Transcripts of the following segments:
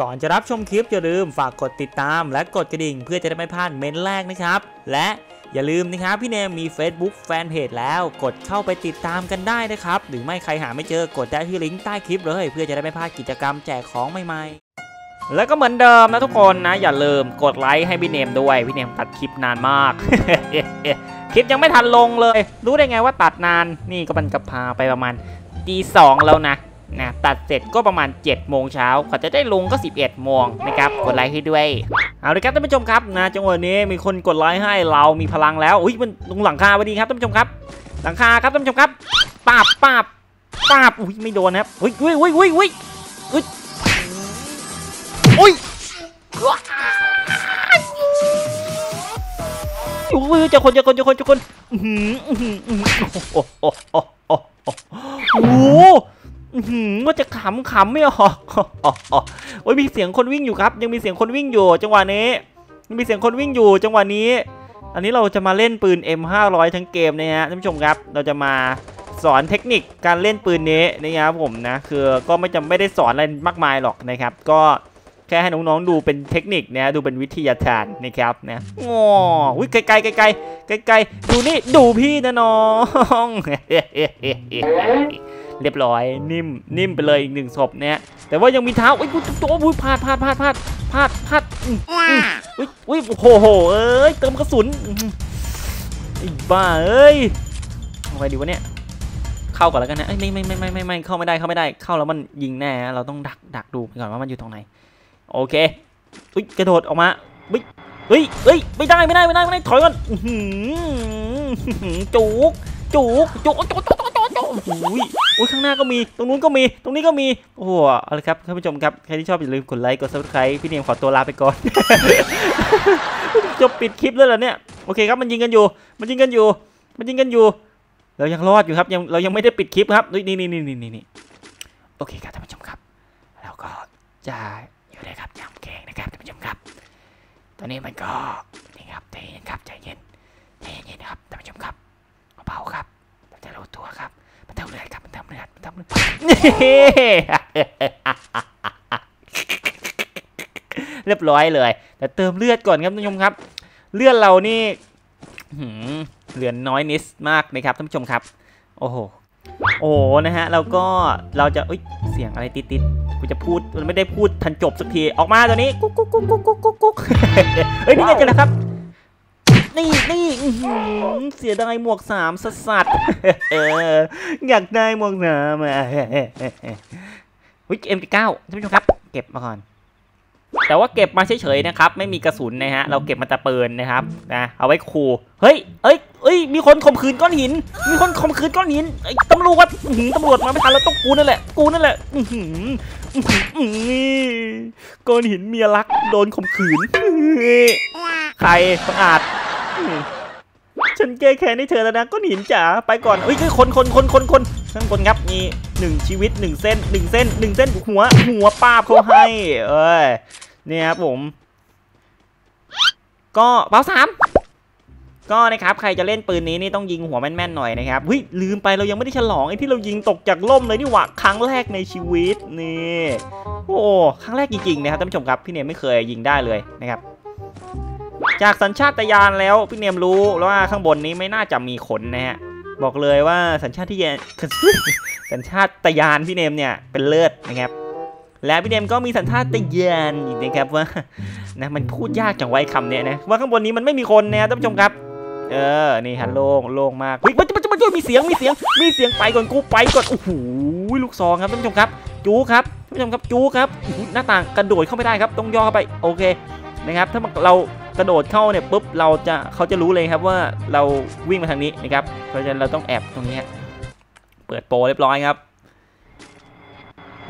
ก่อนจะรับชมคลิปอย่าลืมฝากกดติดตามและกดกระดิ่งเพื่อจะได้ไม่พลาดเม้นแรกนะครับและอย่าลืมนะครับพี่เนมมี Facebook Fanpage แล้วกดเข้าไปติดตามกันได้นะครับหรือไม่ใครหาไม่เจอกดได้ที่ลิงก์ใต้คลิปเลยเพื่อจะได้ไม่พลาดกิจกรรมแจกของใหม่ๆแล้วก็เหมือนเดิมนะทุกคนนะอย่าลืมกดไลค์ให้พี่เนมด้วยพี่เนมตัดคลิปนานมาก คลิปยังไม่ทันลงเลยรู้ได้ไงว่าตัดนานนี่ก็มันกระพาไปประมาณตี 2แล้วนะตัดเสร็จก็ประมาณ7 โมงเช้าเขาจะได้ลงก็11 โมงนะครับกดไลค์ให้ด้วยเอาละครับท่านผู้ชมครับนะจังหวะนี้มีคนกดไลค์ให้เรามีพลังแล้วอุ้ยมันลงหลังคาพอดีครับท่านผู้ชมครับหลังคาครับท่านผู้ชมครับปาบอุ้ยไม่โดนนะครับอุ้ยเจ้าคนโอ้โหว่าจะขำไม่ออกโอ้ยมีเสียงคนวิ่งอยู่ครับยังมีเสียงคนวิ่งอยู่จังหวะนี้มีเสียงคนวิ่งอยู่จังหวะนี้อันนี้เราจะมาเล่นปืน M500 ทั้งเกมนะฮะท่านผู้ชมครับเราจะมาสอนเทคนิคการเล่นปืนนี้นะครับผมนะคือก็ไม่ได้สอนอะไรมากมายหรอกนะครับก็แค่ให้น้องๆดูเป็นเทคนิคนะดูเป็นวิทยาทานนะครับนะโอ้ยไกลดูนี่ดูพี่นะน้องเรียบร้อยนิ่มไปเลยอีก1 ศพเนี่ยแต่ว่ายังมีเท้าอุ้ยตัวอุ้ยพลาดอุ้ยโหเอ้ยเติมกระสุนอีบ้าเอ้ยเอาไปดีวะเนี่ยเข้าก่อนแล้วกันนะไม่เข้าไม่ได้เข้าแล้วมันยิงแน่เราต้องดักดูก่อนว่ามันอยู่ตรงไหนโอเคอุ้ยกระโดดออกมาเฮ้ยไม่ได้ถอยก่อนจุกโอ้ยข้างหน้าก็มีตรงนู้นก็มีตรงนี้ก็มีโอ้โหเอาละครับท่านผู้ชมครับใครที่ชอบอย่าลืมกดไลค์กด Subscribe พี่เนมขอตัวลาไปก่อนจบปิดคลิปแล้วเหรอเนี่ยโอเคครับมันยิงกันอยู่เรายังรอดอยู่ครับเรายังไม่ได้ปิดคลิปครับนี่โอเคครับท่านผู้ชมครับเราก็จะอยู่ได้ครับยำแกงนะครับท่านผู้ชมครับตอนนี้มันก็นี่ครับใจเย็นครับท่านผู้ชมครับเบาครับจะรู้ตัวครับมันทำเลือดครับมันทำเลือดเรียบร้อยเลยแต่เติมเลือดก่อนครับท่านผู้ชมครับเลือดเรานี่เหลือน้อยนิดมากนะครับท่านผู้ชมครับโอ้โหนะฮะแล้วก็เราจะเสียงอะไรติดกูจะพูดมันไม่ได้พูดทันจบสักทีออกมาตัวนี้กุ๊กเฮ้ยนี่ไงเจอแล้วครับนี่เสียดายหมวก3สัสอยากได้หมวก3มาMK9ท่านผู้ชมครับเก็บมาก่อนแต่ว่าเก็บมาเฉยๆนะครับไม่มีกระสุนนะฮะเราเก็บมาตะเปินนะครับนะเอาไว้ขู่เฮ้ยมีคนข่มขืนก้อนหินตำรวจมาไม่ทันแล้วต้องกูนั่นแหละก้อนหินเมียรักโดนข่มขืนใครสะอาดฉันแก้แค้นให้เธอแล้วนะก้อนหินจ๋าไปก่อนเฮ้ยคนข้างบนครับมี1 ชีวิต1 เส้นหัวป้าบเขาให้เอ้ยเนี่ยครับผมก็เบา3ก็นะครับใครจะเล่นปืนนี้นี่ต้องยิงหัวแม่นๆหน่อยนะครับเฮ้ยลืมไปเรายังไม่ได้ฉลองไอ้ที่เรายิงตกจากล่มเลยนี่หว่าครั้งแรกในชีวิตนี่โอ้ครั้งแรกจริงๆนะครับท่านผู้ชมครับพี่เนมไม่เคยยิงได้เลยนะครับจากสัญชาตญาณแล้วพี่เนมรู้ว่าข้างบนนี้ไม่น่าจะมีขนนะฮะบอกเลยว่าสัญชาตญาณพี่เนมเนี่ยเป็นเลิศนะครับและพี่เนมก็มีสัญชาตญาณอีกนะครับว่านะมันพูดยากจังไว้คำเนี้ยนะว่าข้างบนนี้มันไม่มีคนนะท่านผู้ชมครับนี่ฮะโล่งมากมันมีเสียงไปก่อนกูไปก่อนโอ้โหลูกซองครับท่านผู้ชมครับจู๊ครับหน้าต่างกระโดดเข้าไม่ได้ครับต้องย่อเข้าไปโอเคนะครับถ้าเรากระโดดเข้าเนี่ยปุ๊บเขาจะรู้เลยครับว่าเราวิ่งมาทางนี้นะครับเพราะฉะนั้นเราต้องแอบตรงนี้เปิดโปรเรียบร้อยครับ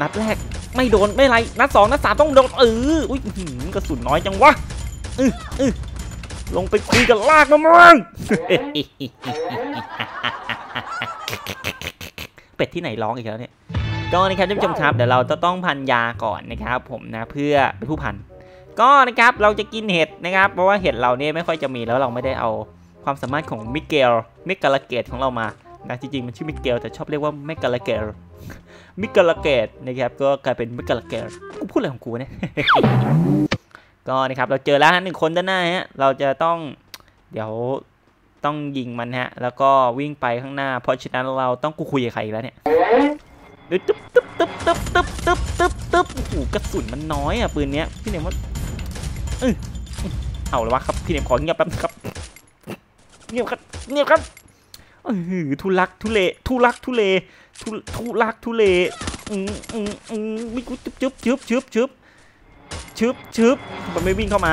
นัดแรกไม่โดนไม่ไรนัด2นัด3ต้องโดนอุ้ยกระสุนน้อยจังวะลงไปคุยกันลากมันเป็ดที่ไหนร้องอีกแล้วเนี่ยก็นะครับท่านผู้ชมครับเดี๋ยวเราจะต้องพันยาก่อนนะครับผมนะเพื่อเป็นผู้พันก็นะครับเราจะกินเห็ดนะครับเพราะว่าเห็ดเราเนี่ยไม่ค่อยจะมีแล้วเราไม่ได้เอาความสามารถของมิเกลเมกาลาเกตของเรามานะจริงๆมันชื่อมิเกลแต่ชอบเรียกว่าเมกาลาเกต มิกลาเกตนะครับก็กลายเป็นมิกลาเกตกูพูดอะไรของกูเนี่ย ก็นะครับเราเจอแล้วฮะหนึ่งคนด้านหน้าฮะเราจะต้องเดี๋ยวต้องยิงมันฮะแล้วก็วิ่งไปข้างหน้าเพราะฉะนั้นเราต้องกูคุยกับใครอีกแล้วเนี่ยตึ๊บตึ๊บตึ๊บตึ๊บตึ๊บตึ๊บตึ๊บตึ๊บโอ้โหกระสุนมันน้อยอ่ะปืนเนี้ยพี่เนมว่าเอาเลยวะครับพี่เนมขอเงียบแป๊บครับเงียบครับเงียบครับทุลักทุเลทุลักทุเลทุลักทุเลวิ่งจุ๊บจุ๊บจุ๊บจุ๊บชึบชึบมันไม่วิ่งเข้ามา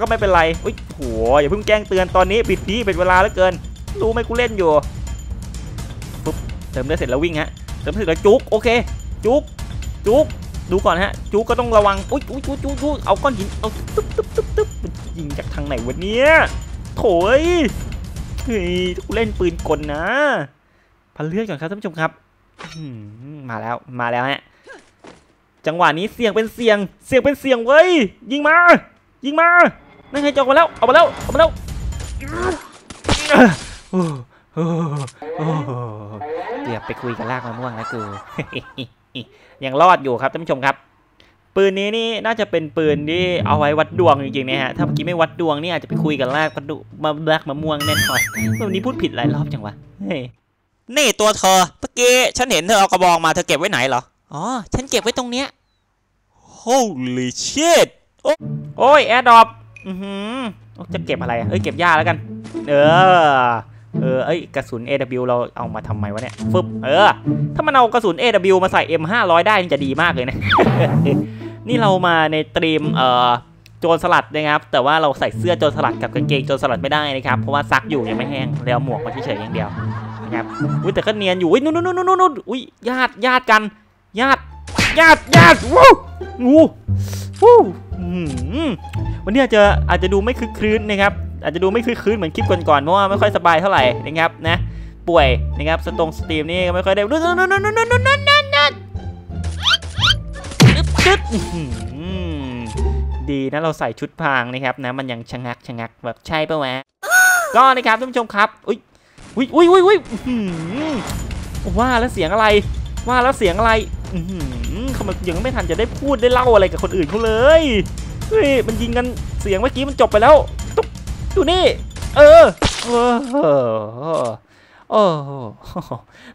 ก็ไม่เป็นไรโอ้โหอย่าเพิ่งแกล้งเตือนตอนนี้ปิดนี้เป็นเวลาเหลือเกินรู้ไหมกูเล่นอยู่ปุ๊บเติมได้เสร็จแล้ววิ่งฮะเติมเสร็จแล้วจุกโอเคจุกดูก่อนฮะจุกก็ต้องระวังโอ้ยจุกเอาก้อนหินเอาตุ๊บยิงจากทางไหนวะเนี่ยโถยเฮ้ยกูเล่นปืนกลนะพันเลือดก่อนครับท่านผู้ชมครับมาแล้วฮะจังหวะนี้เสี่ยงเป็นเสี่ยงเว้ยยิงมานั่นไงจอกมาแล้วเอามาแล้วเดี๋ยวไปคุยกับลากมะม่วงนะกูยังรอดอยู่ครับท่านผู้ชมครับปืนนี้นี่น่าจะเป็นปืนที่เอาไว้วัดดวงจริงๆนะฮะถ้าเมื่อกี้ไม่วัดดวงนี่อาจจะไปคุยกับลากมะม่วงแน่นอนวันนี้พูดผิดหลายรอบจังวะนี่ตัวเธอเมื่อกี้ฉันเห็นเธอเอากระบองมาเธอเก็บไว้ไหนเหรออ๋อฉันเก็บไว้ตรงเนี้ย holy shit โอ้ยแอร์ดรอปจะเก็บอะไรเอ้ยเก็บหญ้าแล้วกันเอ้ยกระสุน AW เราเอามาทำไมวะเนี่ยฟึบถ้ามันเอากระสุน AW มาใส่ M500 ได้นี่จะดีมากเลยนะ นี่เรามาในตรีมโจรสลัดนะครับแต่ว่าเราใส่เสื้อโจรสลัดกับกางเกงโจรสลัดไม่ได้นะครับเพราะว่าซักอยู่ยังไม่แห้งแล้วหมวกมันเฉยๆอย่างเดียวนะครับอุ้ยแต่ก็เนียนอยู่อุ้ยนู่นอุ้ยญาติกันญาติวู้วันนี้อาจจะดูไม่คึกคืนนะครับอาจจะดูไม่คึกคืนเหมือนคลิปก่อนๆเพราะว่าไม่ค่อยสบายเท่าไหร่นะครับนะป่วยนะครับสตรีมนี่ก็ไม่ค่อยได้ดีนะเราใส่ชุดพรางนะครับนะมันยังชะงักแบบใช่ปะวะก็นะครับท่านผู้ชมครับอุ้ยว่าแล้วเสียงอะไรเขายังไม่ทันจะได้พูดได้เล่าอะไรกับคนอื่นเขาเลยเฮ้ยมันยิงกันเสียงเมื่อกี้มันจบไปแล้วตุ๊บอยู่นี่โอ้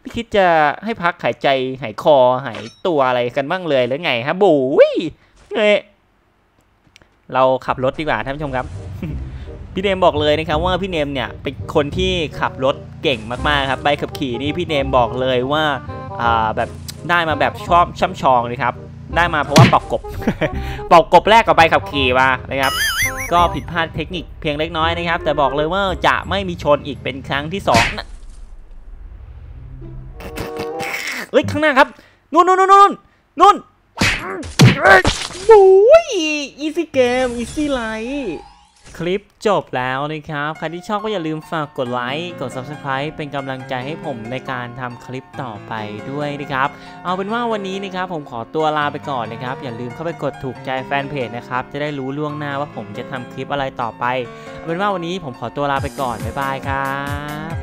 ไม่คิดจะให้พักหายใจหายคอหายตัวอะไรกันบ้างเลยหรือไงฮะบุ๋ยเราขับรถดีกว่าท่านผู้ชมครับ พี่เนมบอกเลยนะครับว่าพี่เนมเนี่ยเป็นคนที่ขับรถเก่งมากๆครับใบขับขี่นี่พี่เนมบอกเลยว่าแบบได้มาแบบชอบช่ำชองเลยครับได้มาเพราะว่าปอกกบ แรกกับใบขับขี่มานะครับก็ผิดพลาดเทคนิคเพียงเล็กน้อยนะครับแต่บอกเลยว่าจะไม่มีชนอีกเป็นครั้งที่2นะเฮ้ยข้างหน้าครับนู่นโอ้ยอีซี่เกมอีซี่ไลท์คลิปจบแล้วนะครับใครที่ชอบก็อย่าลืมฝากกดไลค์กด Subscribe เป็นกำลังใจให้ผมในการทำคลิปต่อไปด้วยนะครับเอาเป็นว่าวันนี้นะครับผมขอตัวลาไปก่อนนะครับอย่าลืมเข้าไปกดถูกใจแฟนเพจนะครับจะได้รู้ล่วงหน้าว่าผมจะทำคลิปอะไรต่อไปเอาเป็นว่าวันนี้ผมขอตัวลาไปก่อนบ๊ายบายครับ